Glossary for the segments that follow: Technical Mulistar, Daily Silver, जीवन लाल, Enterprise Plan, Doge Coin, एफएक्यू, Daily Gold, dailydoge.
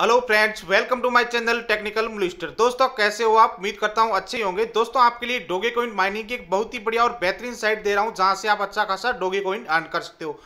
Hello friends, welcome to my channel technical minister. दोस्तों कैसे हो आप? उम्मीद करता हूं अच्छे होंगे। दोस्तों आपके लिए डोगे कॉइन माइनिंग की एक बहुत ही बढ़िया और बेहतरीन साइट दे रहा हूं जहां से आप अच्छा खासा डोगे कॉइन अर्न कर सकते हो।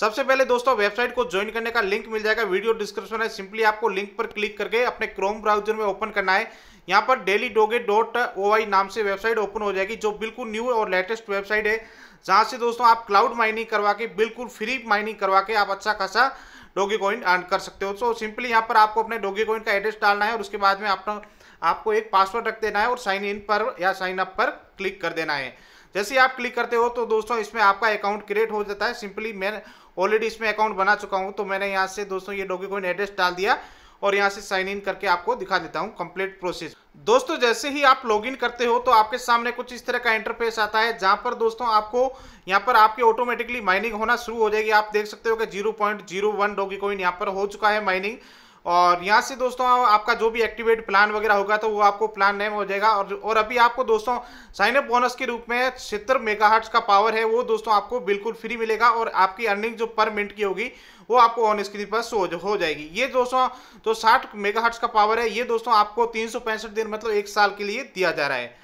सबसे पहले दोस्तों वेबसाइट को ज्वाइन करने का लिंक मिल जाएगा, वीडियो डिस्क्रिप्शन है। सिंपली आपको लिंक पर क्लिक करके अपने क्रोम ब्राउजर में ओपन करना है। यहाँ पर dailydoge.oy नाम से वेबसाइट ओपन हो जाएगी, जो बिल्कुल न्यू और लेटेस्ट वेबसाइट है, जहाँ से दोस्तों आप क्लाउड माइनिंग करवा के, बिल्कुल फ्री माइनिंग करवा के आप अच्छा खासा डोगे कॉइन अर्न कर सकते हो। तो सिंपली यहाँ पर आपको अपने डोगे कॉइन का एड्रेस डालना है और उसके बाद में आपको एक पासवर्ड रख देना है और साइन इन पर या साइन अप पर क्लिक कर देना है। जैसे ही आप क्लिक करते हो तो दोस्तों इसमें आपका अकाउंट क्रिएट हो जाता है। सिंपली मैं ऑलरेडी इसमें अकाउंट बना चुका हूँ, तो मैंने यहाँ से दोस्तों ये डोगे कॉइन एड्रेस डाल दिया और यहाँ से साइन इन करके आपको दिखा देता हूँ कंप्लीट प्रोसेस। दोस्तों जैसे ही आप लॉगिन करते हो तो आपके सामने कुछ इस तरह का इंटरफेस आता है, जहाँ पर दोस्तों आपको यहाँ पर आपके ऑटोमेटिकली माइनिंग होना शुरू हो जाएगी। आप देख सकते हो कि 0.01 डोगी कॉइन यहाँ पर हो चुका है माइनिंग। और यहाँ से दोस्तों आपका जो भी एक्टिवेट प्लान वगैरह होगा तो वो आपको प्लान नेम हो जाएगा। और अभी आपको दोस्तों साइनअप बोनस के रूप में 76 मेगाहर्ट्ज़ का पावर है, वो दोस्तों आपको बिल्कुल फ्री मिलेगा और आपकी अर्निंग जो पर मिनट की होगी वो आपको ऑन स्क्रीन पर शो हो जाएगी। ये दोस्तों जो 60 मेगाहर्ट्ज़ का पावर है ये दोस्तों आपको 365 दिन मतलब 1 साल के लिए दिया जा रहा है।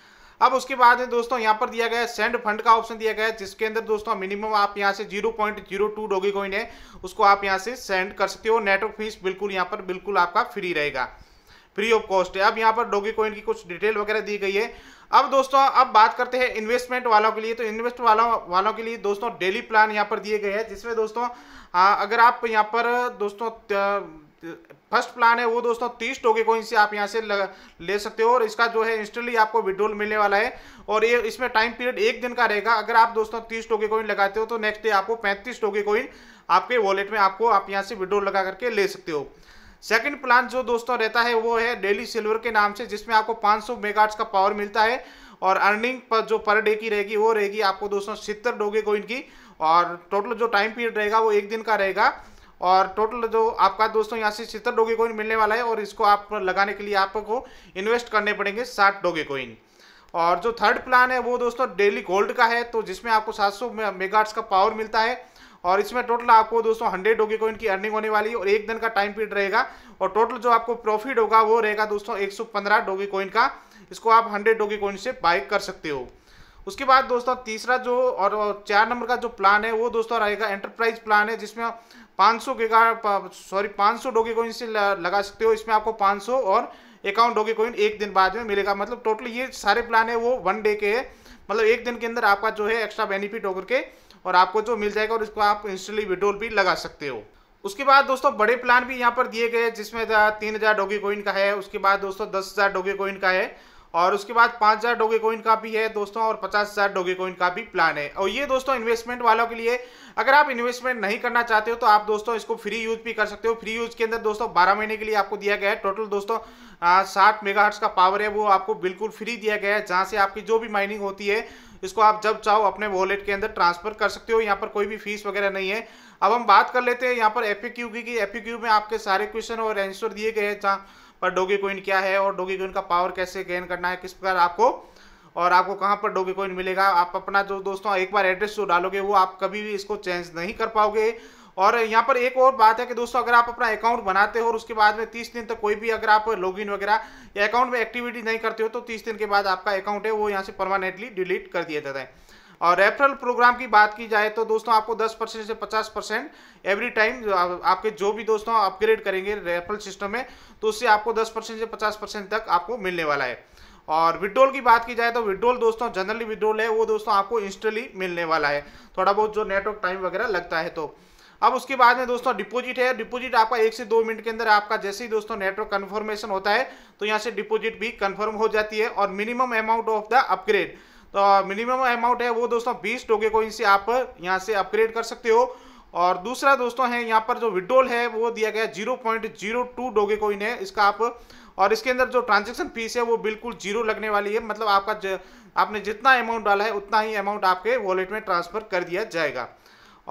अब उसके बाद में दोस्तों यहाँ पर दिया गया है सेंड फंड का ऑप्शन दिया गया है, जिसके अंदर दोस्तों मिनिमम आप यहाँ से 0.02 डोगी कॉइन है उसको आप यहाँ से सेंड कर सकते हो। नेटवर्क फीस बिल्कुल यहाँ पर बिल्कुल आपका फ्री रहेगा, फ्री ऑफ कॉस्ट है। अब यहाँ पर डोगी कॉइन की कुछ डिटेल वगैरह दी गई है। अब दोस्तों अब बात करते हैं इन्वेस्टमेंट वालों के लिए, तो इन्वेस्ट वालों के लिए दोस्तों डेली प्लान यहाँ पर दिए गए हैं, जिसमें दोस्तों अगर आप यहाँ पर दोस्तों फर्स्ट प्लान है वो दोस्तों 30 डोगे कॉइन से आप यहाँ से ले सकते हो और इसका जो है इंस्टेंटली आपको विड्रॉल मिलने वाला है। और ये इसमें टाइम पीरियड 1 दिन का रहेगा। अगर आप दोस्तों 30 डोगे कॉइन लगाते हो तो नेक्स्ट डे आपको 35 डोगे कॉइन आपके वॉलेट में आप यहाँ से विड्रॉल लगा करके ले सकते हो। सेकंड प्लान जो दोस्तों रहता है वो है डेली सिल्वर के नाम से, जिसमें आपको 500 मेगाहर्ट्ज़ का पावर मिलता है और अर्निंग पर जो पर डे की रहेगी वो रहेगी आपको दोस्तों 70 डोगे कॉइन की। और टोटल जो टाइम पीरियड रहेगा वो 1 दिन का रहेगा और टोटल जो आपका दोस्तों यहाँ से 70 डोगे कॉइन मिलने वाला है और इसको आप लगाने के लिए आपको इन्वेस्ट करने पड़ेंगे 60 डोगे कॉइन। और जो थर्ड प्लान है वो दोस्तों डेली गोल्ड का है, तो जिसमें आपको 700 मेगाहर्ट्ज़ का पावर मिलता है और इसमें टोटल आपको दोस्तों 100 डोगे कॉइन की अर्निंग होने वाली है और 1 दिन का टाइम पीरियड रहेगा। और टोटल जो आपको प्रॉफिट होगा वो रहेगा दोस्तों 115 डोगे कॉइन का, इसको आप 100 डोगे कॉइन से बाय कर सकते हो। उसके बाद दोस्तों तीसरा जो और 4 नंबर का जो प्लान है वो दोस्तों रहेगा एंटरप्राइज प्लान है, जिसमें 500 डोगे कॉइन से लगा सकते हो। इसमें आपको 500 और 51 डोगे कॉइन 1 दिन बाद में मिलेगा। मतलब टोटल ये सारे प्लान है वो 1 डे के है, मतलब 1 दिन के अंदर आपका जो है एक्स्ट्रा बेनिफिट होकर के और आपको जो मिल जाएगा और इसको आप इंस्टेंटली विड्रॉल भी लगा सकते हो। उसके बाद दोस्तों बड़े प्लान भी यहाँ पर दिए गए, जिसमें 3000 डोगे कॉइन का है, उसके बाद दोस्तों 10,000 डोगे कॉइन का है और उसके बाद 5,000 डोगे कॉइन का भी है दोस्तों और 50,000 डोगे कॉइन का भी प्लान है। और ये दोस्तों इन्वेस्टमेंट वालों के लिए, अगर आप इन्वेस्टमेंट नहीं करना चाहते हो तो आप दोस्तों इसको फ्री यूज भी कर सकते हो। फ्री यूज के अंदर दोस्तों 12 महीने के लिए आपको दिया गया है। टोटल दोस्तों 60 मेगाहर्ट्ज़ का पावर है वो आपको बिल्कुल फ्री दिया गया है, जहाँ से आपकी जो भी माइनिंग होती है इसको आप जब चाहो अपने वॉलेट के अंदर ट्रांसफर कर सकते हो। यहाँ पर कोई भी फीस वगैरह नहीं है। अब हम बात कर लेते हैं यहाँ पर एफएक्यू की। एफएक्यू में आपके सारे क्वेश्चन और आंसर दिए गए हैं, जहाँ पर डोगे कॉइन क्या है और डोगे कॉइन का पावर कैसे गेन करना है, किस प्रकार आपको और आपको कहाँ पर डोगे कॉइन मिलेगा। आप अपना जो दोस्तों एक बार एड्रेस जो डालोगे वो आप कभी भी इसको चेंज नहीं कर पाओगे। और यहाँ पर एक और बात है कि दोस्तों अगर आप अपना अकाउंट बनाते हो और उसके बाद में 30 दिन तक कोई भी अगर आप लॉगिन वगैरह या अकाउंट में एक्टिविटी नहीं करते हो तो 30 दिन के बाद आपका अकाउंट है वो यहाँ से परमानेंटली डिलीट कर दिया जाता है। और रेफरल प्रोग्राम की बात की जाए तो दोस्तों आपको 10% से 50% एवरी टाइम आपके जो भी दोस्तों अपग्रेड करेंगे रेफरल सिस्टम में तो उससे आपको 10% से 50% तक आपको मिलने वाला है। और विड्रॉल की बात की जाए तो विड्रॉल दोस्तों जनरली विड्रॉल है वो दोस्तों आपको इंस्टेंटली मिलने वाला है, थोड़ा बहुत जो नेटवर्क टाइम वगैरह लगता है। तो अब उसके बाद में दोस्तों डिपॉजिट है। डिपॉजिट आपका 1 से 2 मिनट के अंदर आपका जैसे ही दोस्तों नेटवर्क कन्फर्मेशन होता है तो यहाँ से डिपॉजिट भी कन्फर्म हो जाती है। और minimum amount of the upgrade, तो मिनिमम अमाउंट है वो दोस्तों 20 डोगे कॉइन से आप यहाँ से अपग्रेड कर सकते हो। और दूसरा दोस्तों है यहाँ पर जो विड्रॉल है वो दिया गया 0.02 डोगे कॉइन है इसका आप, और इसके अंदर जो ट्रांजैक्शन फीस है वो बिल्कुल जीरो लगने वाली है। मतलब आपका आपने जितना अमाउंट डाला है उतना ही अमाउंट आपके वॉलेट में ट्रांसफ़र कर दिया जाएगा।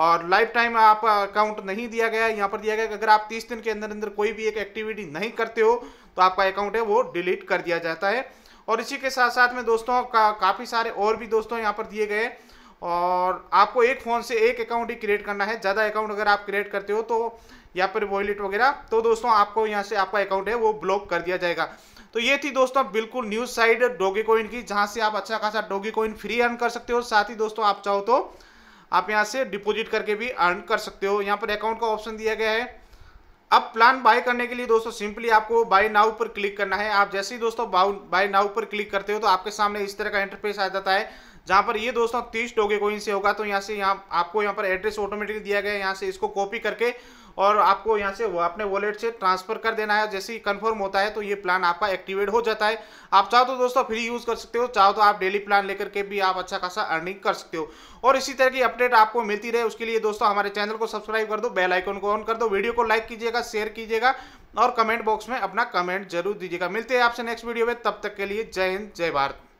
और लाइफ टाइम आपका अकाउंट नहीं दिया गया है। यहाँ पर दिया गया कि अगर आप 30 दिन के अंदर कोई भी एक एक्टिविटी नहीं करते हो तो आपका अकाउंट है वो डिलीट कर दिया जाता है। और इसी के साथ साथ में दोस्तों काफ़ी सारे और भी दोस्तों यहाँ पर दिए गए, और आपको एक फ़ोन से एक अकाउंट ही क्रिएट करना है। ज़्यादा अकाउंट अगर आप क्रिएट करते हो तो या पर वॉलेट वगैरह, तो दोस्तों आपको यहाँ से आपका अकाउंट है वो ब्लॉक कर दिया जाएगा। तो ये थी दोस्तों बिल्कुल न्यूज साइड डोगे कॉइन की, जहाँ से आप अच्छा खासा डोगे कॉइन फ्री अर्न कर सकते हो। साथ ही दोस्तों आप चाहो तो आप यहाँ से डिपॉजिट करके भी अर्न कर सकते हो। यहाँ पर अकाउंट का ऑप्शन दिया गया है। अब प्लान बाय करने के लिए दोस्तों सिंपली आपको बाय नाउ पर क्लिक करना है। आप जैसे ही दोस्तों बाय नाउ पर क्लिक करते हो तो आपके सामने इस तरह का इंटरफेस आ जाता है, जहां पर ये दोस्तों 30 डोगे कॉइन से होगा। तो यहाँ से आपको यहाँ पर एड्रेस ऑटोमेटिकली दिया गया है, यहाँ से इसको कॉपी करके और आपको यहाँ से अपने वॉलेट से ट्रांसफर कर देना है। जैसे ही कन्फर्म होता है तो ये प्लान आपका एक्टिवेट हो जाता है। आप चाहो तो दोस्तों फ्री यूज़ कर सकते हो, चाहो तो आप डेली प्लान लेकर के भी आप अच्छा खासा अर्निंग कर सकते हो। और इसी तरह की अपडेट आपको मिलती रहे उसके लिए दोस्तों हमारे चैनल को सब्सक्राइब कर दो, बेल आइकन को ऑन कर दो, वीडियो को लाइक कीजिएगा, शेयर कीजिएगा और कमेंट बॉक्स में अपना कमेंट जरूर दीजिएगा। मिलते हैं आपसे नेक्स्ट वीडियो में, तब तक के लिए जय हिंद जय भारत।